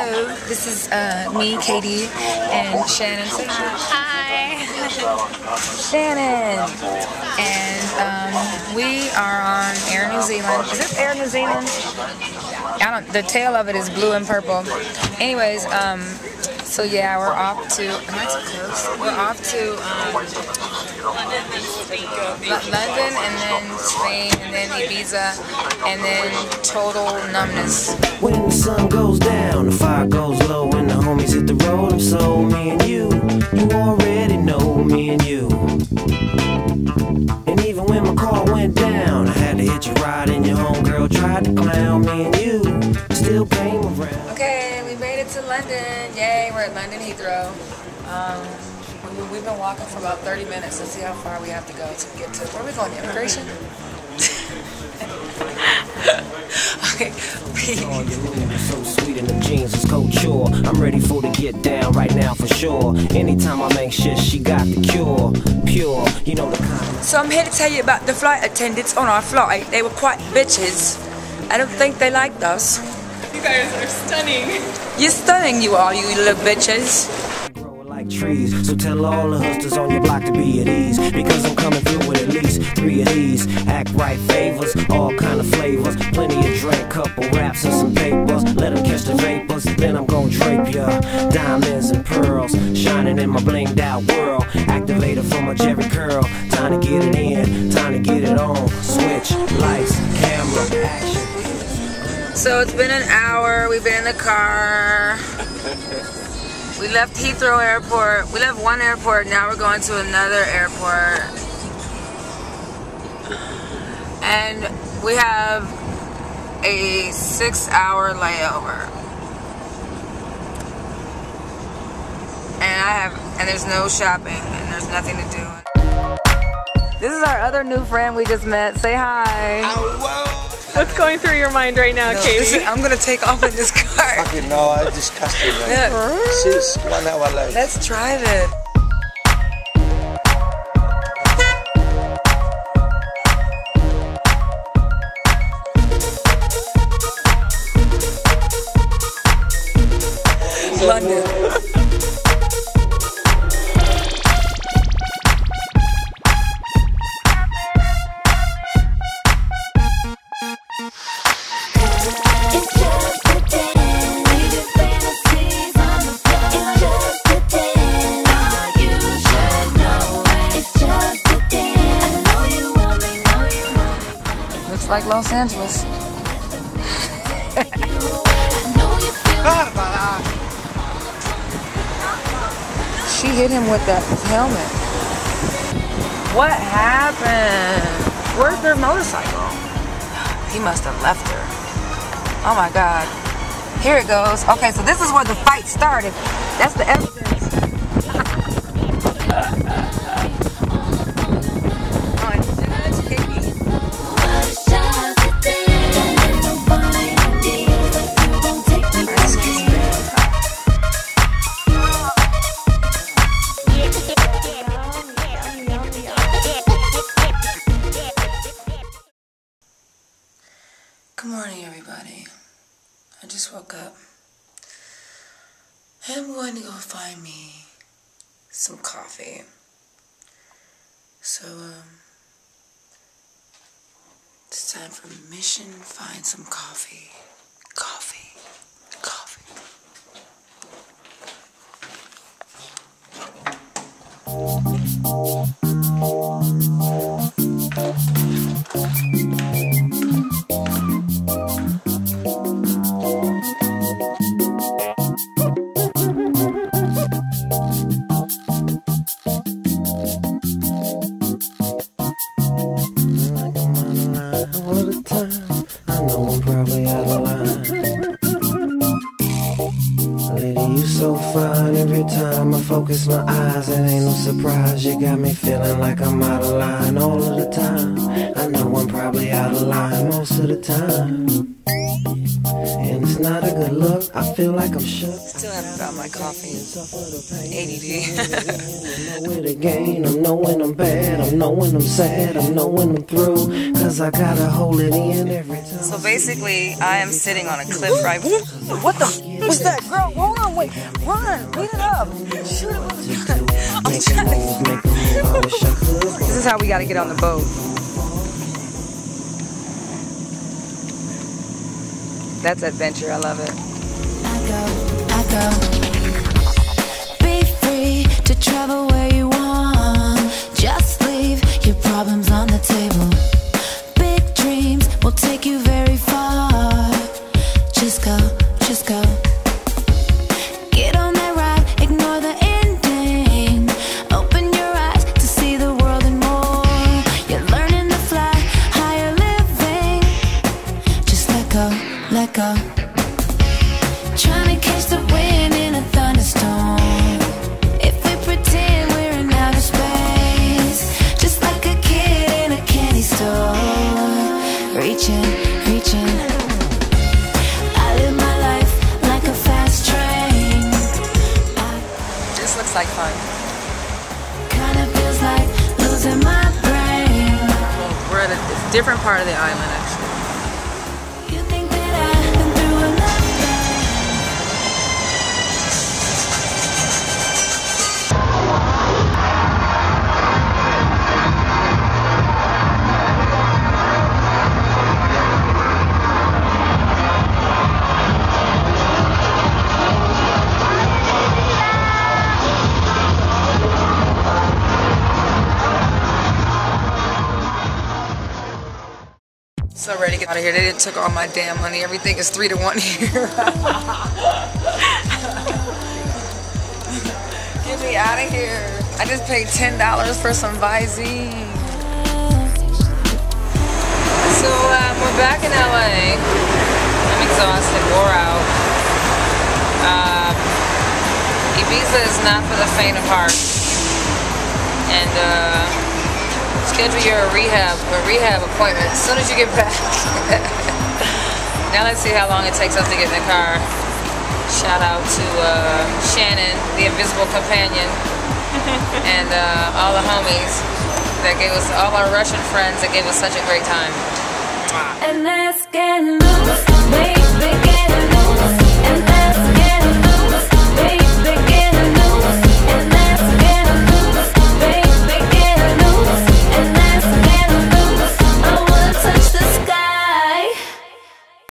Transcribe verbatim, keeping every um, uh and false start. Hello, this is uh, me, Katie, and Shannon. Hi. Shannon. And um, we are on Air New Zealand. Is this Air New Zealand? I don't. The tail of it is blue and purple. Anyways, um, so yeah, we're off to. Am I too close? We're off to um, London and Spain. London and then Spain and then Ibiza and then total numbness. When the sun goes down, the fire goes low, and the homies hit the road. I'm so me and you. You already know me and you. And even when my car went down, I had to hitch a ride, and your homegirl tried to clown me and you. Still came around. Okay, we made it to London. Yay, we're at London Heathrow. Um, We've been walking for about thirty minutes to see how far we have to go to get to. Where are we going? Immigration? Okay. So sweet in the jeans is couture. I'm ready for to get down right now for sure. Anytime I make shit, she got the cure. Pure, you know the kind. So I'm here to tell you about the flight attendants on our flight. They were quite bitches. I don't think they liked us. You guys are stunning. You're stunning, you are, you little bitches. Trees, so tell all the hustlers on your block to be at ease, because I'm coming through with at least three of these. Act right favors, all kind of flavors, plenty of drink, couple wraps and some papers. Let them catch the vapors, then I'm gonna drape ya. Diamonds and pearls, shining in my blinged out world. Activator for my Jerry curl. Time to get it in, time to get it on. Switch, lights, camera, action. So it's been an hour, we've been in the car. We left Heathrow Airport. We left one airport, now we're going to another airport. And we have a six hour layover. And I have, and there's no shopping and there's nothing to do. This is our other new friend we just met. Say hi. Hello. What's going through your mind right now, no, Katie? This, I'm gonna take off in this car. Fucking no, I just cussed it. She's one hour late. Let's drive it. Like Los Angeles. She hit him with that helmet. What happened? Where's their motorcycle? He must have left her. Oh my God. Here it goes. Okay, so this is where the fight started. That's the evidence. Good morning, everybody. I just woke up. I'm going to go find me some coffee. So, um, it's time for mission, find some coffee. Coffee. Focus my eyes, it ain't no surprise. You got me feeling like I'm out of line all of the time. I know I'm probably out of line most of the time, and it's not a good look. I feel like I'm shook. Still haven't got my coffee. A D D. Nowhere to gain. I'm knowing I'm bad. I'm knowing I'm sad. I'm knowing I'm through. Cause I gotta hold it in every time. So basically, I am sitting on a cliff right. What the? was that girl? Hold on, wait, run, beat it up. Shoot it with a gun. I'm trying to... This is how we gotta get on the boat. That's adventure, I love it. I go, I go. Be free to travel where you want. Just leave your problems on the table. Big dreams will take you very far. Just go, just go. Get on that ride, ignore the ending. Open your eyes to see the world and more. You're learning to fly, higher living. Just let go, let go. Trying to catch the wind in a thunderstorm. If we pretend we're in outer space, just like a kid in a candy store. Reaching, reaching. Like fun. Kind of feels like losing my brain. Well, we're at a different part of the island, actually. You think that I've been through so ready to get out of here. They didn't took all my damn money. Everything is three to one here. Get me out of here. I just paid ten dollars for some Visine. So um, we're back in L A. I'm exhausted, wore out. Um, Ibiza is not for the faint of heart. And uh, schedule your rehab a rehab appointment as soon as you get back. Now let's see how long it takes us to get in the car. Shout out to uh, Shannon, the invisible companion, and uh, all the homies that gave us, all our Russian friends that gave us such a great time. And let's get loose, baby.